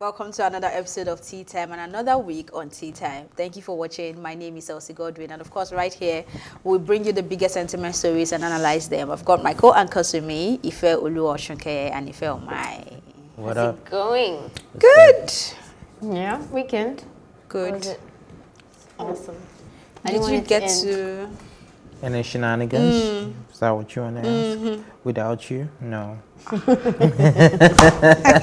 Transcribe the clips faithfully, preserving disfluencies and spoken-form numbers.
Welcome to another episode of Tea Time and another week on Tea Time. Thank you for watching. My name is Elsie Godwin, and of course, right here, we bring you the biggest sentiment stories and analyze them. I've got my co-anchors with me, Ifeoluwa Osunkeye and Ife Omai. What How's up? It going? Good. Yeah, weekend. Good. Awesome. And did you get to? Any shenanigans? Mm. Is that what you want to ask? Mm-hmm. Without you? No.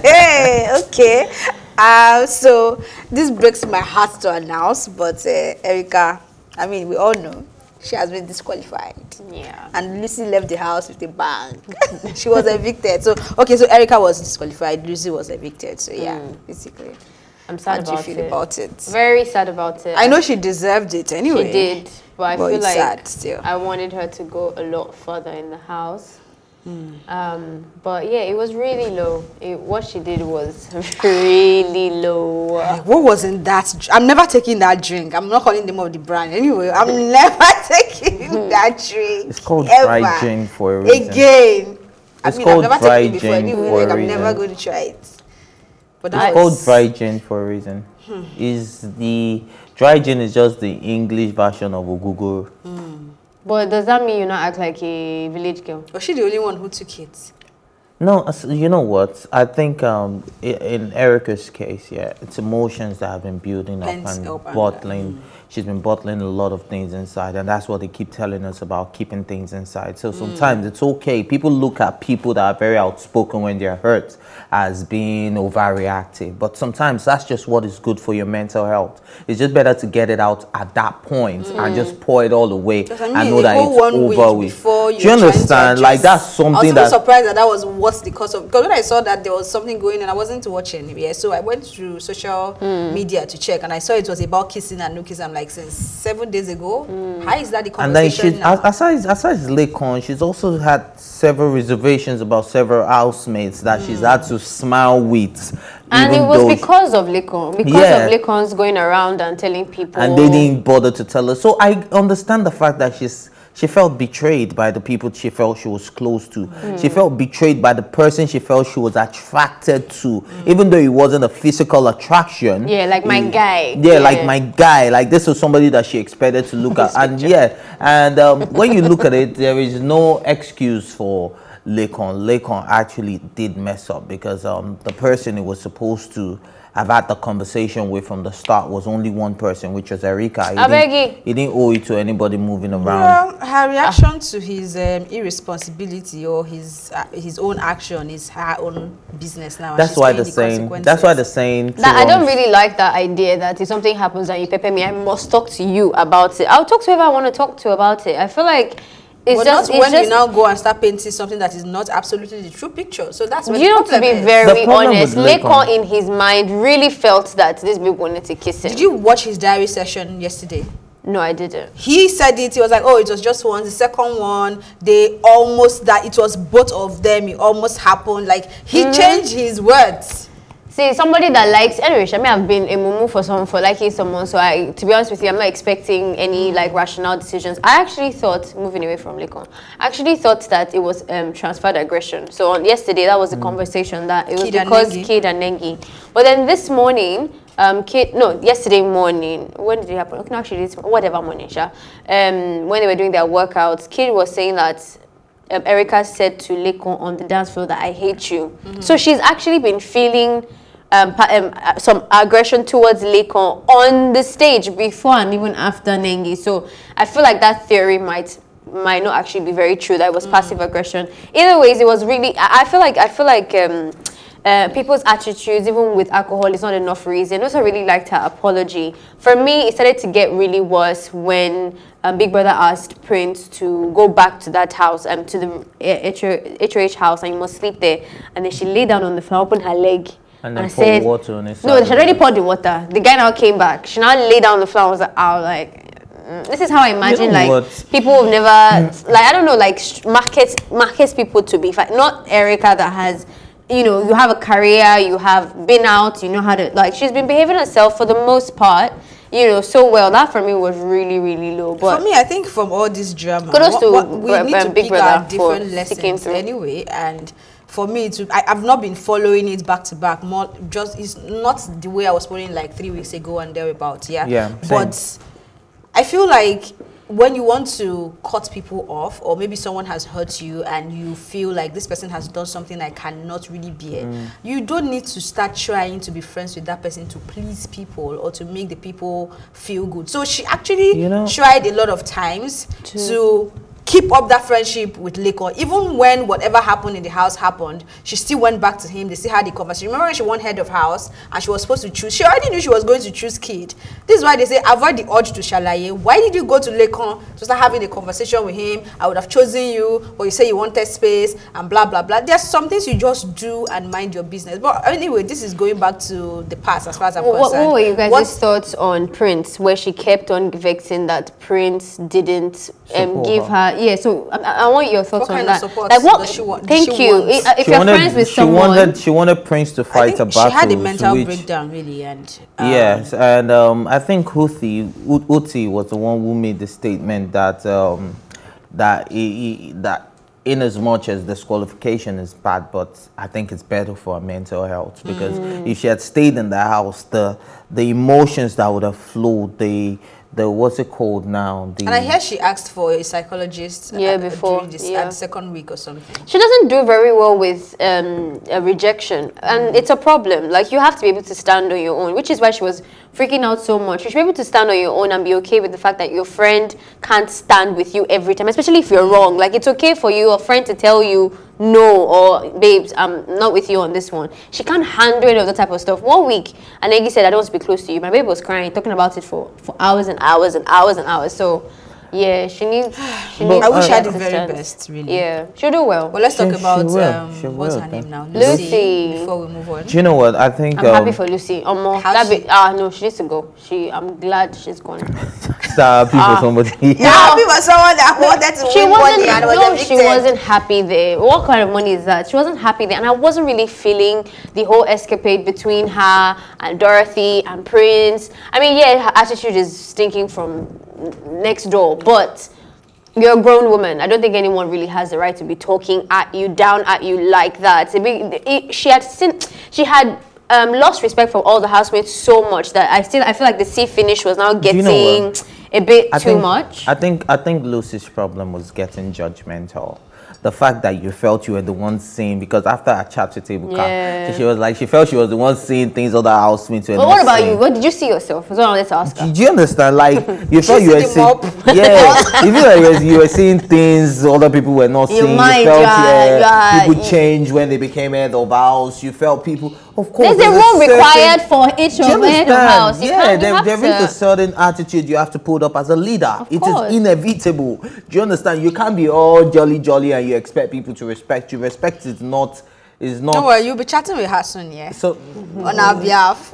Hey, okay. Uh, so, this breaks my heart to announce, but uh, Erica, I mean, we all know, she has been disqualified. Yeah. And Lucy left the house with a bang. She was evicted. So, okay, so Erica was disqualified, Lucy was evicted. So, yeah, mm. basically. I'm sad about it. How do you feel about it? Very sad about it. I know she deserved it anyway. She did. But I but feel like still. I wanted her to go a lot further in the house. Mm. Um, but yeah, it was really low. It, what she did was really low. What was in that? I'm never taking that drink. I'm not calling the name of the brand. Anyway, I'm never taking that drink. It's called dry gin for a reason. Again. I it's mean, called I've never dry taken it before anyway. Like, I'm never going to try it. But it's called dry gin for a reason. Hmm. Is the... Dry gin is just the English version of ogogoro. Mm. But does that mean you not act like a village girl? Was she the only one who took it? No, you know what? I think um, in Erica's case, yeah, it's emotions that have been building up Pence and up bottling. Mm. She's been bottling a lot of things inside, and that's what they keep telling us about, keeping things inside. So sometimes mm. it's okay. People look at people that are very outspoken when they're hurt as being overreactive. But sometimes that's just what is good for your mental health. It's just better to get it out at that point mm. and just pour it all away I mean, and know that it's over with. Do you understand? Like, that's something I was that... surprised that that was what's the cause of... Because when I saw that there was something going and I wasn't watching. Yeah, so I went through social mm. media to check, and I saw it was about kissing and no kissing. I'm like, since seven days ago, mm. how is that the conversation? And then she, aside Laycon, she's also had several reservations about several housemates that mm. she's had to smile with. And it was because of Laycon, because yeah. of Laycon's going around and telling people. And they didn't bother to tell her. So I understand the fact that she's she felt betrayed by the people she felt she was close to. Mm. She felt betrayed by the person she felt she was attracted to, mm. even though it wasn't a physical attraction. Yeah, like it, my guy. Yeah, yeah, like my guy. Like, this was somebody that she expected to look at. And yeah, and um, when you look at it, there is no excuse for Laycon. Laycon actually did mess up because um, the person it was supposed to I've had the conversation with from the start was only one person, which was Erica. He, didn't, he didn't owe it to anybody moving around. Well, her reaction ah. to his um, irresponsibility or his uh, his own action is her own business now. That's why the saying. That's why the saying. That, I don't really like that idea that if something happens and you pepper me, I must talk to you about it. I'll talk to whoever I want to talk to about it. I feel like. It's but just, that's when you now go and start painting something that is not absolutely the true picture. So that's when you know, to be is. very honest, Laycon in his mind really felt that this babe wanted to kiss him. Did you watch his diary session yesterday? No, I didn't. He said it. He was like, "Oh, it was just one. The second one, they almost that it was both of them. It almost happened." Like he mm-hmm. changed his words. See, somebody that likes, anyway, I may have been a mumu for someone for liking someone. So I, to be honest with you, I'm not expecting any like rational decisions. I actually thought, moving away from Laycon, I actually thought that it was um, transferred aggression. So on yesterday, that was a mm. conversation that it was Kid because and Kid and Nengi. But then this morning, um, Kid, no, yesterday morning, when did it happen? Okay, no, actually, it's whatever morning, yeah. Um, when they were doing their workouts, Kid was saying that. Um, Erica said to Laycon on the dance floor that I hate you. Mm-hmm. So she's actually been feeling. Um, um, some aggression towards Laycon on the stage before and even after Nengi. So I feel like that theory might might not actually be very true. That it was mm. passive aggression. Either ways, it was really. I, I feel like I feel like um, uh, people's attitudes, even with alcohol, is not enough reason. Also, really liked her apology. For me, it started to get really worse when um, Big Brother asked Prince to go back to that house, um, to the H O H house, and you must sleep there. And then she lay down on the floor, opened her leg. And then I poured said, water on his No, she already poured the water. The guy now came back. She now lay down on the floor and was like, oh, like, this is how I imagine, you know, like, what? people who've never, like, I don't know, like, markets, markets people to be, not Erica that has, you know, you have a career, you have been out, you know how to, like, she's been behaving herself for the most part, you know, so well. That for me was really, really low. But for me, I think from all this drama, what, what, we need um, to pick our different lessons anyway, and for me to, I, I've not been following it back to back. More just it's not the way I was following like three weeks ago and thereabouts. Yeah. Yeah. Same. But I feel like when you want to cut people off, or maybe someone has hurt you and you feel like this person has done something I cannot really bear, mm. you don't need to start trying to be friends with that person to please people or to make the people feel good. So she actually you know, tried a lot of times to, to keep up that friendship with Laycon. Even when whatever happened in the house happened, she still went back to him. They still had the conversation. Remember when she won head of house and she was supposed to choose? She already knew she was going to choose Kid. This is why they say, avoid the urge to Shalaye. Why did you go to Laycon to start having a conversation with him? I would have chosen you, or you say you wanted space and blah, blah, blah. There's some things you just do and mind your business. But anyway, this is going back to the past as far as I'm what, concerned. What were you guys' what, thoughts on Prince, where she kept on vexing that Prince didn't um, give her, her Yeah, so I, I want your thoughts what on that. Like, what? She want, thank she you. Wants. If you're wanted, friends with she someone, wanted, she wanted Prince to fight I think a battle. She had a mental which, breakdown, really, and um, yes, and um, I think Houthi Uti was the one who made the statement that um, that he, he, that in as much as disqualification is bad, but I think it's better for her mental health, because mm. if she had stayed in the house, the the emotions that would have flowed, the The, what's it called now? The and I hear she asked for a psychologist yeah, at, before, during this, yeah. at the second week or something. She doesn't do very well with um, a rejection. And mm. it's a problem. Like, you have to be able to stand on your own, which is why she was freaking out so much. You should be able to stand on your own and be okay with the fact that your friend can't stand with you every time, especially if you're wrong. Like, it's okay for your friend to tell you, no, or babes, I'm not with you on this one. She can't handle any of that type of stuff. One week, and Nengi said, I don't want to be close to you. My babe was crying, talking about it for, for hours and hours and hours and hours. So, yeah, she needs... She needs I wish I had the very best, really. Yeah, she'll do well. Well, let's talk she, about... She um, she what's will, her name now? Lucy. Lucy. Before we move on. Do you know what? I think... I'm um, happy for Lucy. Um, more. Ah, uh, no, she needs to go. She, I'm glad she's gone. Stop, happy uh, for somebody. No, happy for someone that wanted to she win wasn't, money and was no, she wasn't happy there. What kind of money is that? She wasn't happy there. And I wasn't really feeling the whole escapade between her and Dorothy and Prince. I mean, yeah, her attitude is stinking from... next door, but you're a grown woman. I don't think anyone really has the right to be talking at you, down at you like that. It be, it, she had sin, she had um, lost respect for all the housemates so much that I still I feel like the sea finish was now getting you know a bit I too think, much. I think I think Lucy's problem was getting judgmental. The fact that you felt you were the one seeing, because after I chapter table yeah. car, she was like, she felt she was the one seeing things other housemates were. But what about seeing. you? What did you see yourself? That's what I wanted to ask her. Did you understand? Like, you felt you were seeing. Yeah. You feel like you were, you were seeing things other people were not you seeing. Mind, you felt yeah, yeah, people yeah. changed when they became head of house. You felt people. Of course, there's, there's a role required for each of head of house. You yeah, there, there is a certain attitude you have to put up as a leader. Of it course. is inevitable. Do you understand? You can't be all jolly, jolly, and you expect people to respect you. Respect is not, is not. Don't worry, you'll be chatting with her soon, yeah. So mm-hmm. on our behalf.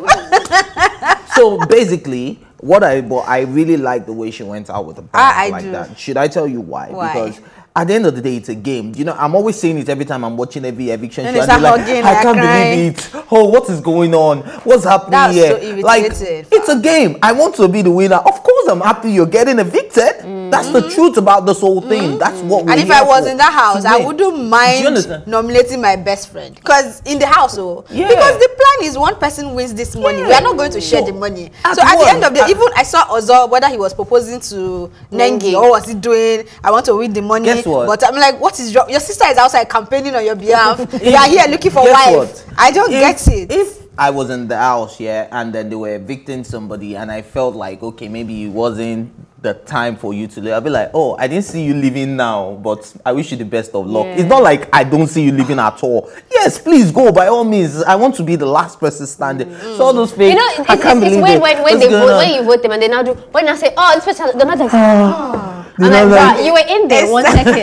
So basically, what I but I really like the way she went out with the bag like do. that. Should I tell you why? Why? Because at the end of the day, it's a game. You know, I'm always saying it every time I'm watching every eviction show. And I'm like, I can't believe it. Oh, what is going on? What's happening That's here? So like, it's a game. I want to be the winner. Of course, I'm happy you're getting evicted. Mm-hmm. That's the truth about this whole thing. Mm-hmm. That's what we're And if I was for. in that house, I wouldn't mind nominating my best friend. Because in the house, oh, yeah. because the plan is one person wins this money. Yeah. We are not going to share so, the money. At so at the end of the, at, even I saw Ozob, whether he was proposing to Nengi, or was he doing, I want to win the money. Yes. What? But I'm like, what is your, your sister is outside campaigning on your behalf? You are here looking for wife. What? I don't if, get it. If I was in the house, yeah, and then they were evicting somebody, and I felt like, okay, maybe it wasn't the time for you to leave. I'll be like, oh, I didn't see you leaving now, but I wish you the best of luck. Yeah. It's not like I don't see you leaving at all. Yes, please go, by all means. I want to be the last person standing. Mm. So all those things, you know, it's, I can't it's, it's believe when, it. When, when, they vote, when you vote them and they now do, when I say, oh, this person, they're not like, oh. And I'm like, like, you were in there one second.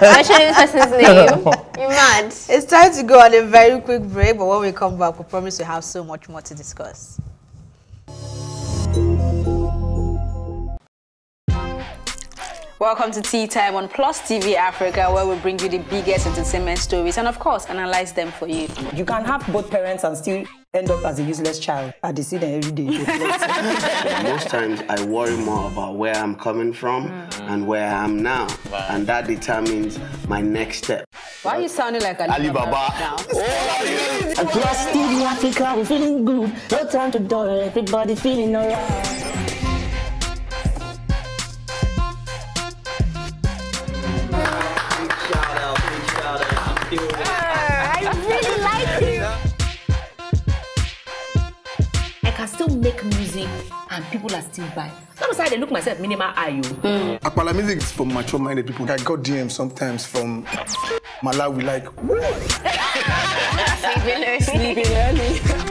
Mentioning this person's name. You're mad. It's time to go on a very quick break, but when we come back, we promise we have so much more to discuss. Welcome to Tea Time on Plus T V Africa, where we bring you the biggest entertainment stories and, of course, analyze them for you. You can have both parents and still end up as a useless child. I decide every day. Most times I worry more about where I'm coming from mm. and where I am now, wow. and that determines my next step. Why are you sounding like Alibaba right now? Oh, yeah. Plus T V Africa, we're feeling good. No time to dull. Everybody feeling alright. Make music and people are still buying. That was how they look myself, minimal I O. Mm. Akpala music is for mature-minded people. I got D Ms sometimes from Malawi, like, woo! Sleeping early. Sleeping early.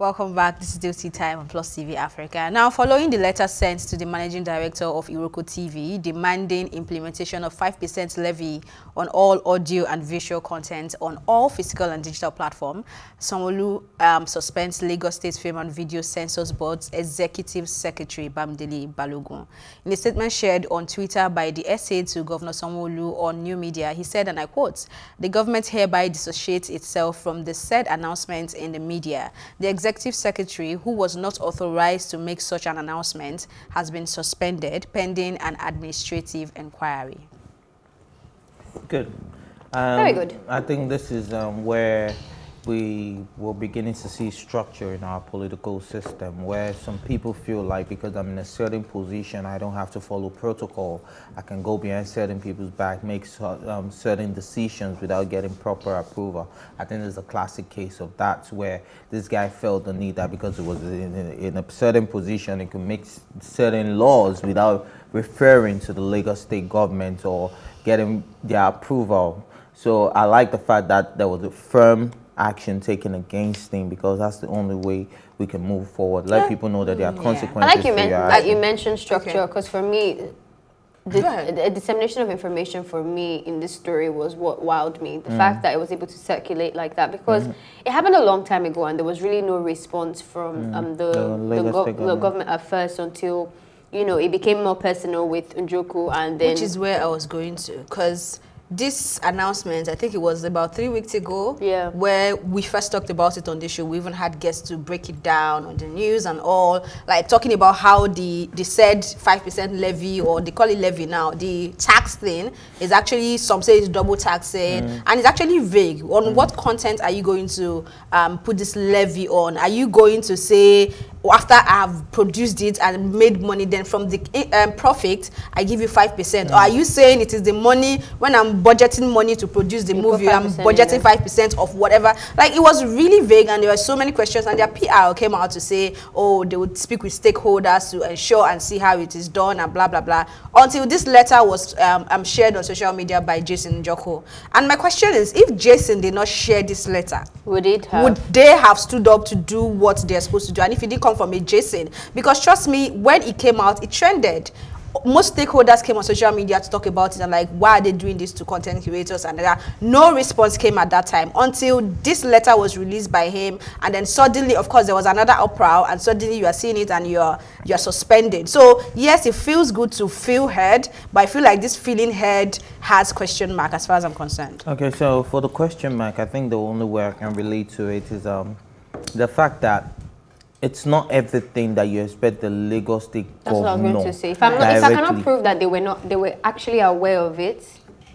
Welcome back. This is still Tea Time on Plus T V Africa. Now, following the letter sent to the managing director of Iroko T V demanding implementation of five percent levy on all audio and visual content on all physical and digital platforms, Sanwo-Olu um, suspends Lagos State Film and Video Censors Board's Executive Secretary Bamidele Balogun. In a statement shared on Twitter by the essay to Governor Sanwo-Olu on new media, he said, and I quote, "The government hereby dissociates itself from the said announcement in the media. The executive Executive Secretary, who was not authorized to make such an announcement, has been suspended pending an administrative inquiry." Good. Um, Very good. I think this is um, where we were beginning to see structure in our political system, where some people feel like because I'm in a certain position, I don't have to follow protocol. I can go behind certain people's back, make um, certain decisions without getting proper approval. I think there's a classic case of that, where this guy felt the need that because he was in, in a certain position, he could make certain laws without referring to the Lagos state government or getting their approval. So I like the fact that there was a firm action taken against him, because that's the only way we can move forward. Let yeah. people know that there are consequences. I like you, men like you mentioned structure, because okay. for me, the, the dissemination of information for me in this story was what wowed me. The mm. fact that it was able to circulate like that, because mm. it happened a long time ago and there was really no response from mm. um, the, the, the, go government. the government at first, until, you know, it became more personal with Njoku, and then... Which is where I was going to, because... This announcement, I think it was about three weeks ago, yeah. where we first talked about it on the show. We even had guests to break it down on the news and all, like talking about how the, the said five percent levy, or they call it levy now, the tax thing is actually, some say it's double taxed, mm. and it's actually vague. On mm. what content are you going to um, put this levy on? Are you going to say, after I've produced it and made money, then from the um, profit, I give you five percent? Mm. Or are you saying it is the money, when I'm budgeting money to produce the movie, I'm budgeting five percent of whatever? Like, it was really vague, and there were so many questions, and their P R came out to say, oh, they would speak with stakeholders to ensure and see how it is done, and blah, blah, blah, until this letter was um, um, shared on social media by Jason Njoku. And my question is, if Jason did not share this letter, would it have? Would they have stood up to do what they're supposed to do? And if it didn't come from a Jason, because trust me, when it came out, it trended. Most stakeholders came on social media to talk about it and like, why are they doing this to content creators? And that no response came at that time, until this letter was released by him, and then suddenly, of course, there was another uproar, and suddenly you are seeing it and you're you're suspended. So yes, it feels good to feel heard, but I feel like this feeling heard has question mark as far as I'm concerned. Okay, so for the question mark, I think the only way I can relate to it is um the fact that it's not everything that you expect the Lagos state That's governor. That's what I was going to say. If, I'm not, if I cannot prove that they were not, they were actually aware of it,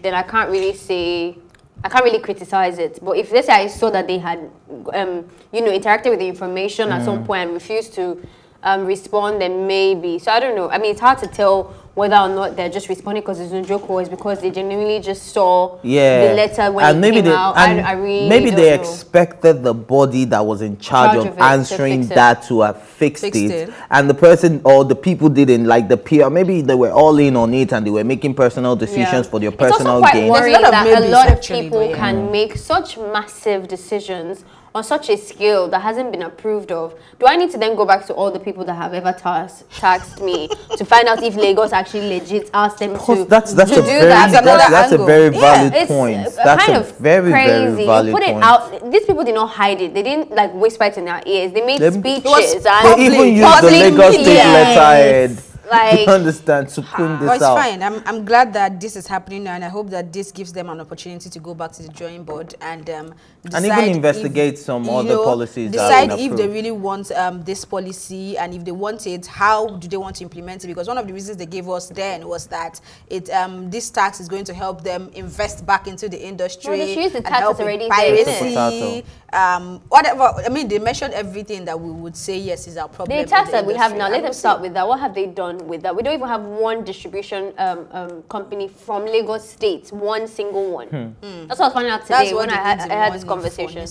then I can't really say, I can't really criticize it. But if let's say I saw that they had, um, you know, interacted with the information mm. at some point and refused to um, respond, then maybe. So I don't know. I mean, it's hard to tell whether or not they're just responding because it's no joke, or it's because they genuinely just saw yeah. the letter when and it maybe came they, out. And I, I really maybe they know. expected the body that was in charge, in charge of, of it, answering to that to have fixed, fixed it. it. And the person or the people didn't, like the peer, maybe they were all in on it and they were making personal decisions yeah. for their it's personal gain. It's also quite worrying that a lot of, that a lot of people yeah. can mm. make such massive decisions on such a scale that hasn't been approved of, do I need to then go back to all the people that have ever tasked taxed me to find out if Lagos actually legit asked them to, that's, that's to do very, that? That's, that's, that's a very valid yeah, point. It's that's kind a of very, crazy. Very valid you put it point. Out. These people did not hide it. They didn't like whisper it in their ears. They made them, speeches. Was, and they even used the Lagos state letterhead. Like, you understand to print this well, it's out. Fine. I'm, I'm glad that this is happening now, and I hope that this gives them an opportunity to go back to the drawing board and um, decide and even investigate if, some other know, policies. Decide that if they really want um, this policy, and if they want it, how do they want to implement it? Because one of the reasons they gave us then was that it um, this tax is going to help them invest back into the industry. Well, they the tax and help already piracy, um, whatever. I mean, they mentioned everything that we would say yes is our problem. The tax the that industry. We have now. Let them start with that. What have they done with that? We don't even have one distribution um, um, company from Lagos State, one single one. Hmm. Mm. That's what I was finding out today. That's when I had, I had this conversation.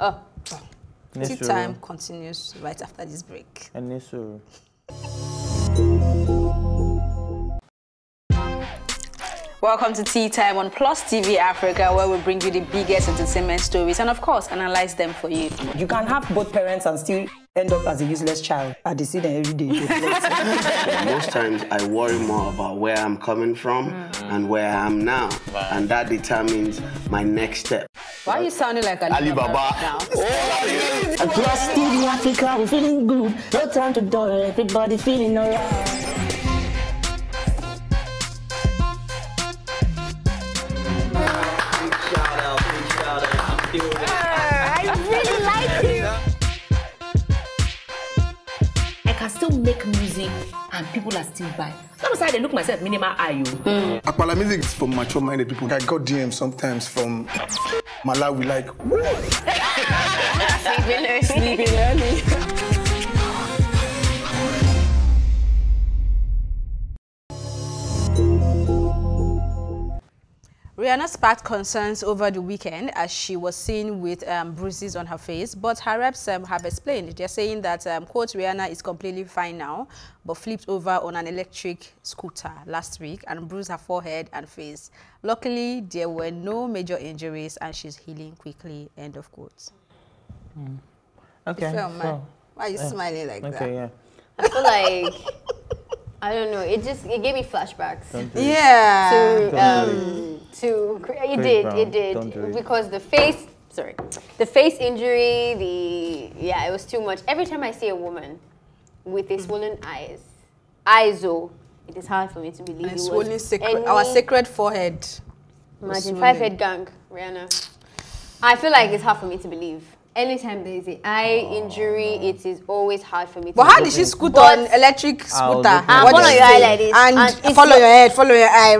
Oh. Tea Time continues right after this break. Anisuru. Welcome to Tea Time on Plus T V Africa, where we bring you the biggest entertainment stories and, of course, analyze them for you. You can have both parents and still end up as a useless child. I decide every day. Most times I worry more about where I'm coming from mm. and where I am now. Wow. And that determines my next step. Why are you sounding like Alibaba now? Oh, yeah. Plus T V Africa, we're feeling good. No time to dollar, everybody feeling alright. Make music and people are still buying. Sometimes I look myself minimal I O. Mm. Akpala music is for mature minded people. I got D Ms sometimes from Malawi like sleeping early. Sleeping early. Rihanna sparked concerns over the weekend as she was seen with um, bruises on her face, but her reps um, have explained. They're saying that, um, quote, Rihanna is completely fine now, but flipped over on an electric scooter last week and bruised her forehead and face. Luckily, there were no major injuries and she's healing quickly, end of quote. Mm. Okay. Film, so, why are you yeah. smiling like okay, that? Okay, yeah. I feel like, I don't know, it just, it gave me flashbacks. Don't do yeah. It. Don't um, do it. To, it did, Brown. It did, do it. Because the face, sorry, the face injury, the, yeah, it was too much. Every time I see a woman with a swollen eyes, eyes, oh, it is hard for me to believe it was sacred, any, our sacred forehead. Imagine, five-head gang, Rihanna. I feel like it's hard for me to believe. Anytime there is an eye oh, injury, no. it is always hard for me to But how did she scoot but on electric scooter? And follow your eye like this. And, and follow your head, follow your eye.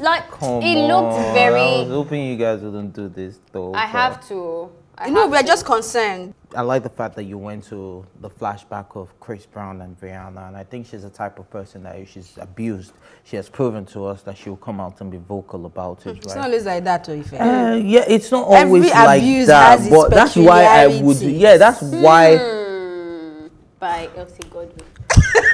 Like, Come it looked on. very... I was hoping you guys wouldn't do this though. I have to. I you have know, we're to. just concerned. I like the fact that you went to the flashback of Chris Brown and Rihanna, and I think she's the type of person that if she's abused, she has proven to us that she will come out and be vocal about it. It's right? not always like that, though, if uh, yeah, it's not always Every like abuse that. Has but that's why I would. Yeah, that's why. Mm. By Elsie Godwin.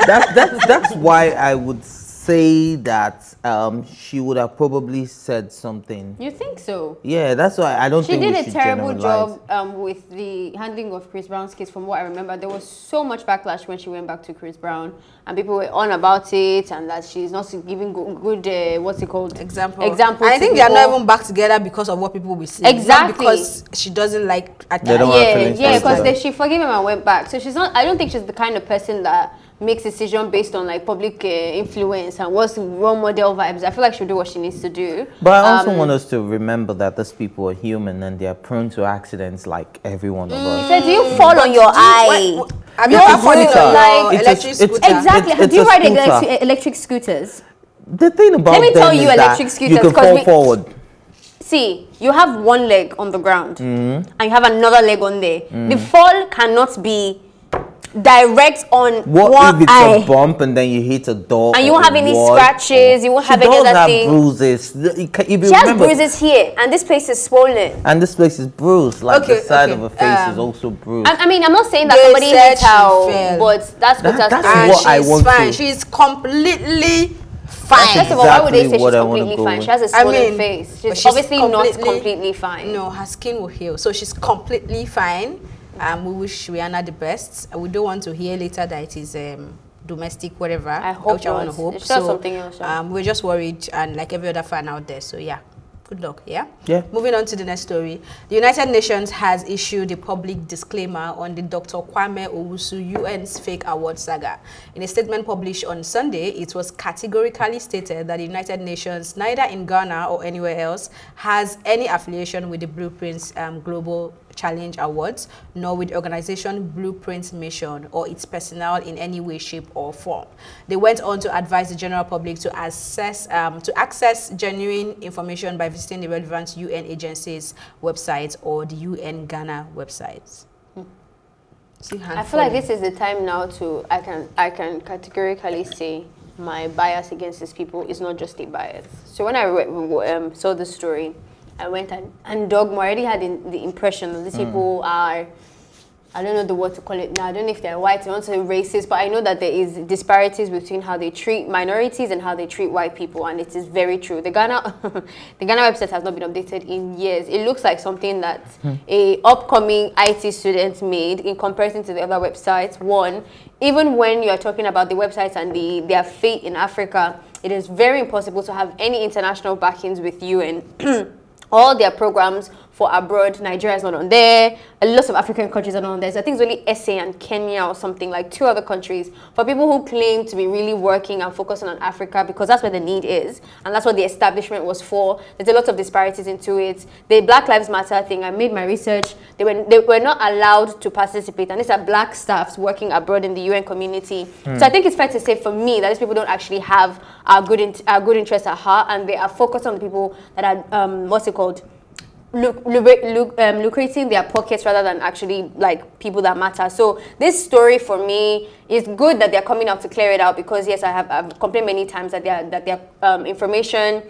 That, that, that's why I would say that um, she would have probably said something. You think so? Yeah, that's why I don't she think She did a terrible generalize. job um, with the handling of Chris Brown's case, from what I remember. There was so much backlash when she went back to Chris Brown, and people were on about it, and that she's not giving good, uh, what's it called? Example. Example. I think they are not even back together because of what people will see. Exactly. Not because she doesn't like... At they don't yeah, yeah, because they, she forgave him and went back. So she's not... I don't think she's the kind of person that makes decision based on like public uh, influence and what's role model vibes. I feel like she'll do what she needs to do. But I also um, want us to remember that these people are human and they are prone to accidents like every one of us. So do you fall on your eye? Have you ever fallen on your electric scooter? Exactly. Do you ride electric electric scooters? The thing about them is that you can fall forward. See, you have one leg on the ground mm-hmm. and you have another leg on there. Mm. The fall cannot be direct on what one if it's eye. a bump and then you hit a door and you won't have any scratches, you won't she have any other have thing bruises if you she remember, has bruises here and this place is swollen and this place is bruised like okay, the side okay. of her face um, is also bruised. I, I mean I'm not saying that they somebody hit her, but that's what, that, that's what I want fine. to she's completely fine. First of all, why would they say she's completely fine? She has a swollen I mean, face. She's, she's obviously completely, not completely fine. No, her skin will heal. So she's completely fine. Um, we wish Rihanna the best. We don't want to hear later that it is um, domestic, whatever. I hope which I want to hope. It's so, just something else. Yeah. Um, we're just worried, and like every other fan out there. So yeah. Good luck, yeah? Yeah. Moving on to the next story. The United Nations has issued a public disclaimer on the Doctor Kwame Owusu U N's fake award saga. In a statement published on Sunday, it was categorically stated that the United Nations, neither in Ghana or anywhere else, has any affiliation with the Blueprints um, Global Challenge Awards, nor with organization Blueprint Mission or its personnel in any way, shape or form. They went on to advise the general public to access um, to access genuine information by visiting the relevant U N agencies' websites or the U N Ghana websites. Hmm. I feel like this is the time now to I can I can categorically say my bias against these people is not just a bias. So when I um, saw the story, I went and, and dogma. I already had in, the impression that these mm. people are, I don't know the word to call it now. I don't know if they're white, I don't say racist, but I know that there is disparities between how they treat minorities and how they treat white people, and it is very true. The Ghana, the Ghana website has not been updated in years. It looks like something that mm. a upcoming I T student made in comparison to the other websites. One, even when you're talking about the websites and the, their fate in Africa, it is very impossible to have any international backings with you and all their programs for abroad. Nigeria is not on there. A lot of African countries are not on there. So I think it's only S A and Kenya or something, like two other countries. For people who claim to be really working and focusing on Africa, because that's where the need is, and that's what the establishment was for. There's a lot of disparities into it. The Black Lives Matter thing, I made my research. They were, they were not allowed to participate. And these are black staffs working abroad in the U N community. Mm. So I think it's fair to say for me that these people don't actually have our good, in, our good interests at heart, and they are focused on the people that are, um, what's it called? Look, look, um, lucrating their pockets rather than actually like people that matter. So this story for me is good that they're coming out to clear it out, because yes, I have I've complained many times that their that their um, information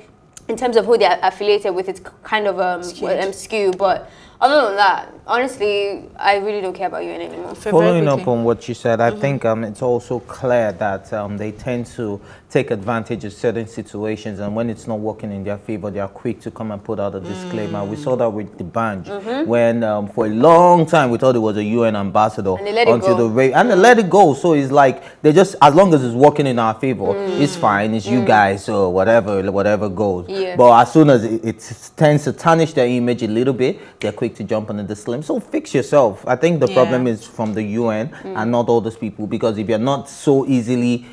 in terms of who they're affiliated with, it's kind of um, um skew. But other than that, honestly, I really don't care about U N anymore. Following up on what you said, I mm-hmm. think um, it's also clear that um, they tend to take advantage of certain situations, and when it's not working in their favor, they are quick to come and put out a disclaimer. Mm. We saw that with the Banj, mm-hmm. when um, for a long time we thought it was a U N ambassador, and they let it until go. the and they let it go. So it's like they just, as long as it's working in our favor, mm. it's fine. It's mm. you guys, so whatever, whatever goes. Yeah. But as soon as it, it tends to tarnish their image a little bit, they're quick to jump on the disclaimer. So fix yourself. I think the yeah. problem is from the U N mm. and not all those people, because if you're not so easily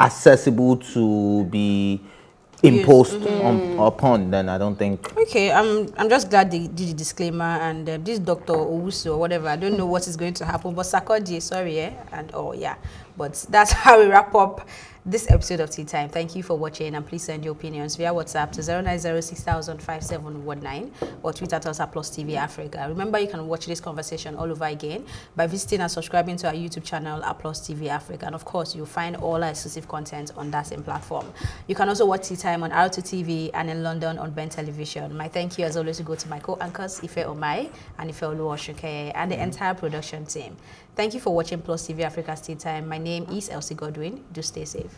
accessible to be imposed mm. on, upon, then I don't think. Okay, I'm I'm just glad they did the disclaimer, and uh, this Doctor Owusu or whatever, I don't know what is going to happen, but Sarkodie, sorry, eh? and oh yeah. But that's how we wrap up this episode of Tea Time. Thank you for watching, and please send your opinions via WhatsApp to zero nine zero six thousand five seven one nine or tweet at us at Plus T V Africa. Remember, you can watch this conversation all over again by visiting and subscribing to our YouTube channel at Plus T V Africa. And of course, you'll find all our exclusive content on that same platform. You can also watch Tea Time on R two T V and in London on Ben Television. My thank you, as always, will go to my co-anchors, Ife Omai and Ifeoluwa Osunkeye, and the entire production team. Thank you for watching Plus T V Africa's Tea Time. My name is Elsie Godwin. Do stay safe.